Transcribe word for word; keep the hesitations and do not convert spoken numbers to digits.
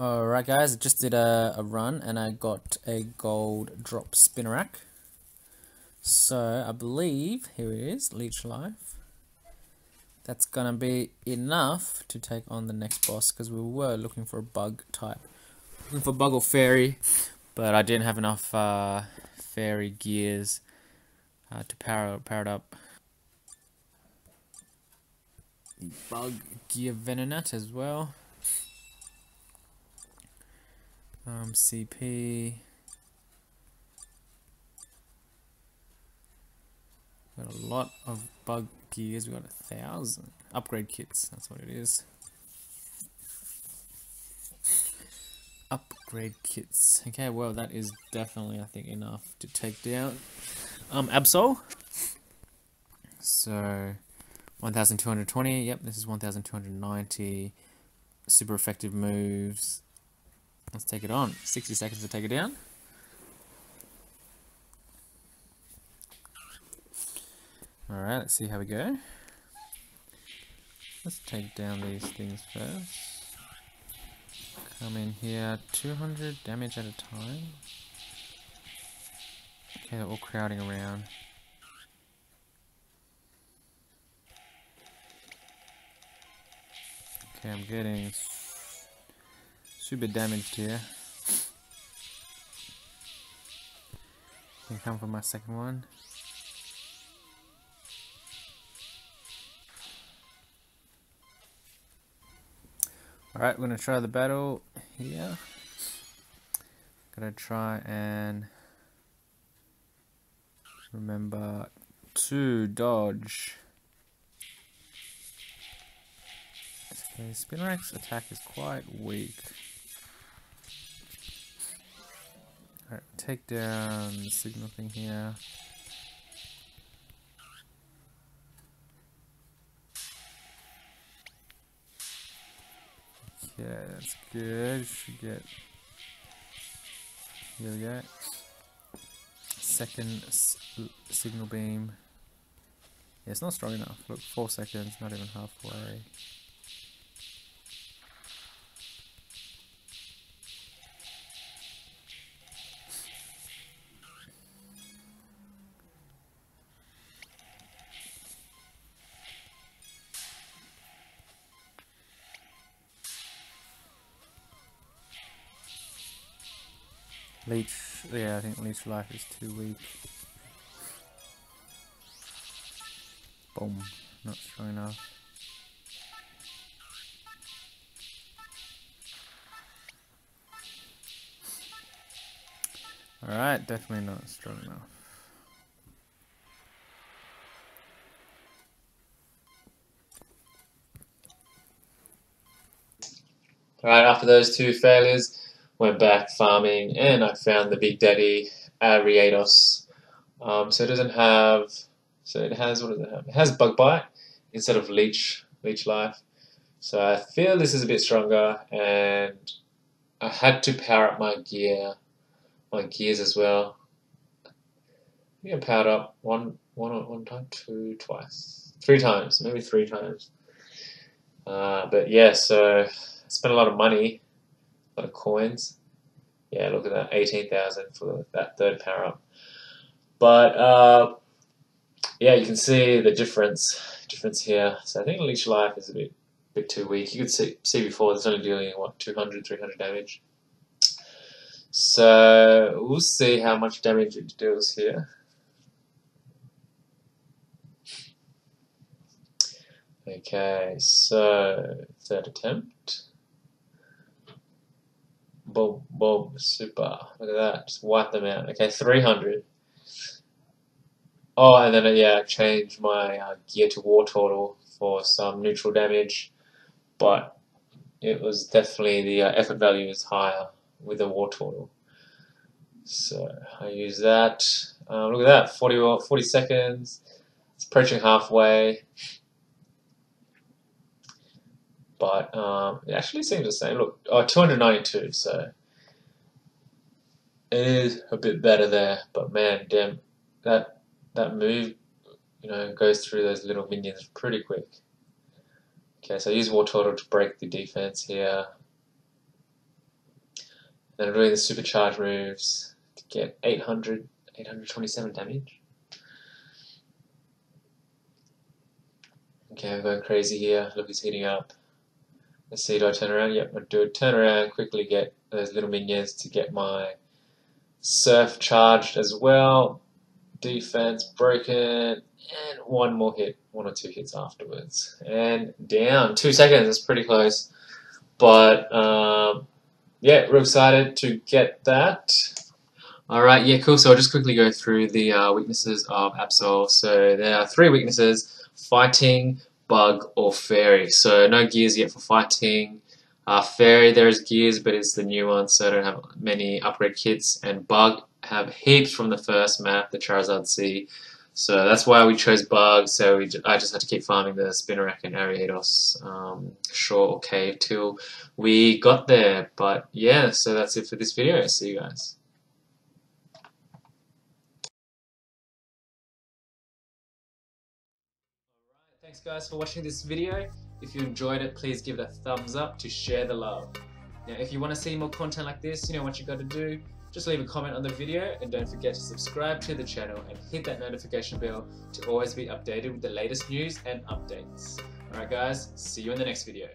Alright guys, I just did a, a run and I got a gold drop Spinarak. So I believe, here it is, Leech Life. That's gonna be enough to take on the next boss, because we were looking for a bug type. Looking for bug or fairy, but I didn't have enough uh, fairy gears uh, to power, power it up. Bug gear Venonat as well. Um, C P. Got a lot of bug gears. We got a thousand upgrade kits. That's what it is. Upgrade kits. Okay, well that is definitely, I think, enough to take down um Absol. So one thousand two hundred twenty. Yep, this is one thousand two hundred ninety. Super effective moves. Let's take it on. sixty seconds to take it down. Alright, let's see how we go. Let's take down these things first. Come in here, two hundred damage at a time. Okay, they're all crowding around. Okay, I'm getting super damaged here. Can I come for my second one? Alright, we're gonna try the battle here. Gotta try and remember to dodge. Okay, Spinarak's attack is quite weak. Alright, take down the signal thing here. Okay, that's good. Should get. Here we go. Second s signal beam. Yeah, it's not strong enough. Look, four seconds, not even halfway. Leech, yeah, I think Leech Life is too weak. Boom, not strong enough. Alright, definitely not strong enough. Alright, after those two failures, went back farming and I found the big daddy Ariados. Um, so it doesn't have, so it has, what does it have? It has bug bite instead of leech, leech life. So I feel this is a bit stronger, and I had to power up my gear, my gears as well. I think I powered up one, one, one time, two, twice, three times, maybe three times. Uh, but yeah, so I spent a lot of money. A lot of coins. Yeah, look at that, eighteen thousand for that third power up. But uh, yeah, you can see the difference difference here. So I think Leech Life is a bit bit too weak. You could see see before it's only dealing what, two hundred, three hundred damage. So we'll see how much damage it deals here. Okay, so third attempt. Boom, boom, super. Look at that. Just wipe them out. Okay, three hundred. Oh, and then, yeah, I changed my uh, gear to Wartortle for some neutral damage, but it was definitely the uh, effort value is higher with the Wartortle. So I use that. Um, look at that, forty, forty seconds. It's approaching halfway. But um, it actually seems the same. Look, oh, two hundred ninety-two, so it is a bit better there. But man, damn, that that move, you know, goes through those little minions pretty quick. Okay, so I use Wartortle to break the defense here. Then ability to supercharge moves to get eight hundred, eight twenty-seven damage. Okay, I'm going crazy here. Look, he's heating up. Let's see, do I turn around? Yep, I do a turn around, quickly get those little minions to get my Surf charged as well. Defense broken, and one more hit, one or two hits afterwards, and down. Two seconds. That's pretty close, but um, yeah, real excited to get that. All right, yeah, cool. So I'll just quickly go through the uh, weaknesses of Absol. So there are three weaknesses: fighting, bug, or fairy. So no gears yet for fighting. Uh, fairy, there is gears, but it's the new one, so I don't have many upgrade kits. And bug, have heaps from the first map, the Charizard C. So that's why we chose bug. So we ju I just had to keep farming the Spinarak and Ariados, um, shore or cave till we got there. But yeah, so that's it for this video. See you guys. Alright, thanks guys for watching this video. If you enjoyed it, please give it a thumbs up to share the love. Now, if you want to see more content like this, you know what you got to do. Just leave a comment on the video and don't forget to subscribe to the channel and hit that notification bell to always be updated with the latest news and updates. Alright guys, see you in the next video.